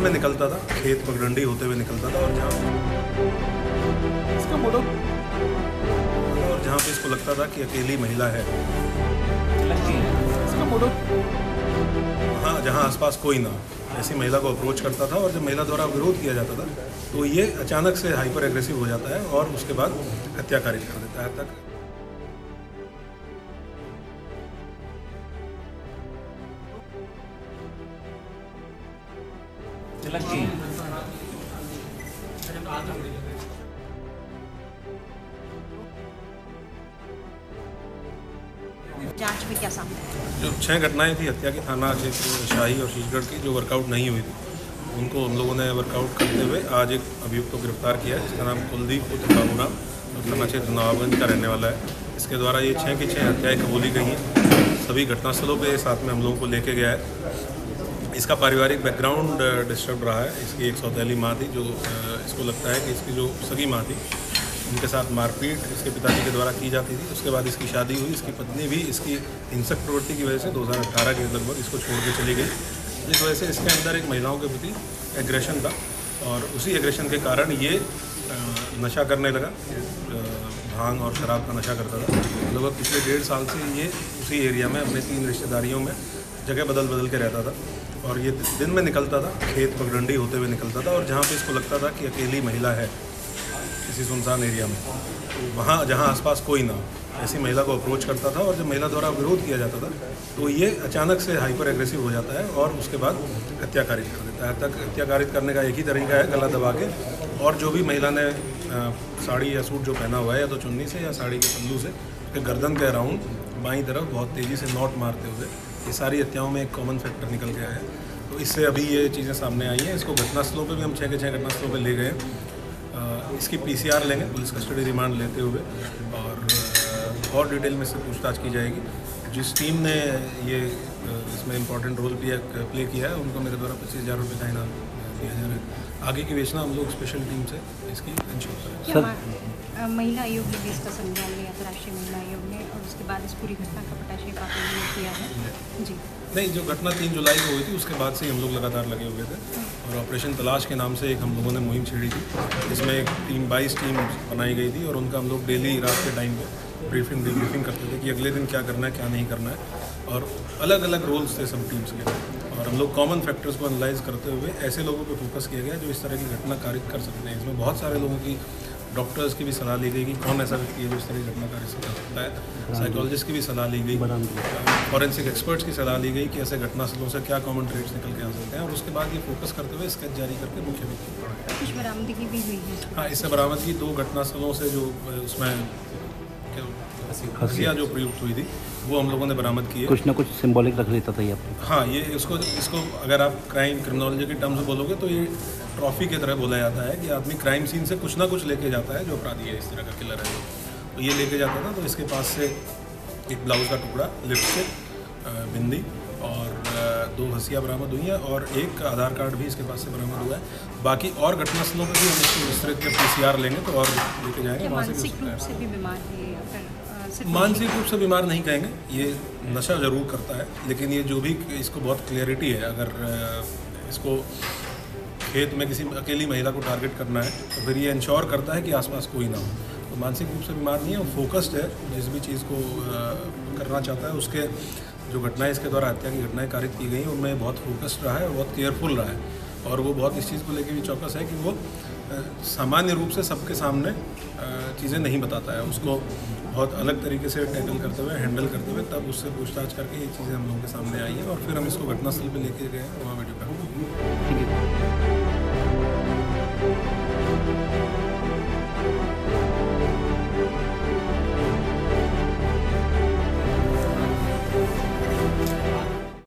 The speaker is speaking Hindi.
खेत में निकलता था, खेत पगडंडी होते हुए निकलता था और जहाँ पे इसको लगता था कि अकेली महिला है, हाँ, जहाँ आसपास कोई ना, ऐसी महिला को अप्रोच करता था और जब महिला द्वारा विरोध किया जाता था तो ये अचानक से हाइपर एग्रेसिव हो जाता है और उसके बाद हत्याकारी कर देता है। हत्या जांच में क्या सामने आया? जो 6 घटनाएं थी हत्या की थाना क्षेत्र शाही और शीशगढ़ की जो वर्कआउट नहीं हुई थी, उनको हम लोगों ने वर्कआउट करते हुए आज एक अभियुक्त को गिरफ्तार किया है जिसका नाम कुलदीप और थाना क्षेत्र नवाबगंज का रहने वाला है। इसके द्वारा ये 6 की 6 हत्याएँ कबूली गई हैं। सभी घटनास्थलों पर साथ में हम लोगों को लेके गया है। इसका पारिवारिक बैकग्राउंड डिस्टर्ब रहा है। इसकी एक सौतेली माँ थी जो इसको लगता है कि इसकी जो सगी माँ थी उनके साथ मारपीट इसके पिताजी के द्वारा की जाती थी। उसके बाद इसकी शादी हुई, इसकी पत्नी भी इसकी हिंसक प्रवृत्ति की वजह से 2018 के लगभग इसको छोड़ के चली गई, जिस वजह से इसके अंदर एक महिलाओं के प्रति एग्रेशन था और उसी एग्रेशन के कारण ये नशा करने लगा। भांग और शराब का नशा करता था। लगभग पिछले 1.5 साल से ये उसी एरिया में अपने 3 रिश्तेदारियों में जगह बदल के रहता था और ये दिन में निकलता था, खेत पगडंडी होते हुए निकलता था और जहाँ पे इसको लगता था कि अकेली महिला है किसी सुनसान एरिया में, वहाँ जहाँ आसपास कोई ना, ऐसी महिला को अप्रोच करता था और जब महिला द्वारा विरोध किया जाता था तो ये अचानक से हाइपर एग्रेसिव हो जाता है और उसके बाद हत्या कारित कर देता है। हत्या कारित करने का एक ही तरीका है, गला दबा के, और जो भी महिला ने साड़ी या सूट जो पहना हुआ है या तो चुन्नी से या साड़ी के पल्लू से फिर गर्दन के अराउंड बाईं तरफ बहुत तेज़ी से नॉट मारते हुए, ये सारी हत्याओं में एक कॉमन फैक्टर निकल गया है। तो इससे अभी ये चीज़ें सामने आई हैं। इसको घटनास्थलों पर भी हम 6 के 6 घटनास्थलों पर ले गए। इसकी PCR लेंगे, पुलिस कस्टडी रिमांड लेते हुए, और डिटेल में इससे पूछताछ की जाएगी। जिस टीम ने ये इसमें इम्पॉर्टेंट रोल प्ले किया है उनको मेरे द्वारा 25,000 रुपये का इनाम दिया जा रहा है। आगे की योजना हम लोग स्पेशल टीम से इसकी इंश्योर करें। महिला आयोग ने भी इसका संज्ञान लिया, अंतर्राष्ट्रीय महिला आयोग ने, और उसके बाद इस पूरी घटना का पटाशे पाकने किया है। जी नहीं, जो घटना 3 जुलाई को हुई थी उसके बाद से हम लोग लगातार लगे हुए थे और ऑपरेशन तलाश के नाम से एक हम लोगों ने मुहिम छेड़ी थी। इसमें एक टीम 22 टीम बनाई गई थी और उनका हम लोग डेली रात के टाइम पे ब्रीफिंग डिब्रीफिंग करते थे कि अगले दिन क्या करना है क्या नहीं करना है, और अलग अलग रोल्स थे सब टीम्स के, और हम लोग कॉमन फैक्टर्स को एनालाइज करते हुए ऐसे लोगों पर फोकस किया गया जो इस तरह की घटना कारित कर सकते हैं। इसमें बहुत सारे लोगों की, डॉक्टर्स की भी सलाह ली गई कि कौन ऐसा व्यक्ति है जो इस तरह की घटना कर सकता है, साइकोलॉजिस्ट की भी सलाह ली गई, फॉरेंसिक एक्सपर्ट्स की सलाह ली गई कि ऐसे घटनास्थलों से क्या कॉमन ट्रेड्स निकल के आ सकते हैं, और उसके बाद ये फोकस करते हुए स्केच जारी करके मुख्य व्यक्ति को पकड़ा। कुछ बरामदगी भी हुई है? हाँ, इससे बरामदगी 2 घटनास्थलों से जो उसमें हसिया जो प्रयुक्त हुई थी वो हम लोगों ने बरामद की है। कुछ ना कुछ सिंबॉलिक रख लेता था ये आपको? हाँ, ये इसको अगर आप क्राइम क्रिमिनोलॉजी के टर्म्स में बोलोगे तो ये ट्रॉफी की तरह बोला जाता है कि आदमी क्राइम सीन से कुछ ना कुछ लेके जाता है। जो अपराधी है, इस तरह का किलर है, तो ये लेके जाता था। तो इसके पास से एक ब्लाउज का टुकड़ा, लिपस्टिक, बिंदी और 2 हंसियाँ बरामद हुई हैं और एक आधार कार्ड भी इसके पास से बरामद हुआ है। बाकी और घटनास्थलों पर भी हम इसको विस्तृत के PCR लेंगे तो और लेके जाएंगे। मानसिक रूप से भी बीमार है? मानसिक रूप से बीमार नहीं कहेंगे, ये नशा ज़रूर करता है, लेकिन ये जो भी इसको बहुत क्लियरिटी है, अगर इसको खेत में किसी अकेली महिला को टारगेट करना है तो फिर ये इंश्योर करता है कि आसपास कोई ना हो। तो मानसिक रूप से बीमार नहीं है, वो फोकस्ड है, जिस भी चीज़ को करना चाहता है। उसके जो घटनाएं इसके द्वारा हत्या की घटनाएं कारित की गई उनमें बहुत फोकस्ड रहा है और बहुत केयरफुल रहा है, और वो बहुत इस चीज़ को लेकर भी चौकस है कि वो सामान्य रूप से सबके सामने चीज़ें नहीं बताता है, उसको बहुत अलग तरीके से टैकल करते हुए, हैंडल करते हुए, तब उससे पूछताछ करके ये चीज़ें हम लोगों के सामने आई हैं और फिर हम इसको घटनास्थल पर लेके गए, वहाँ वीडियो पर।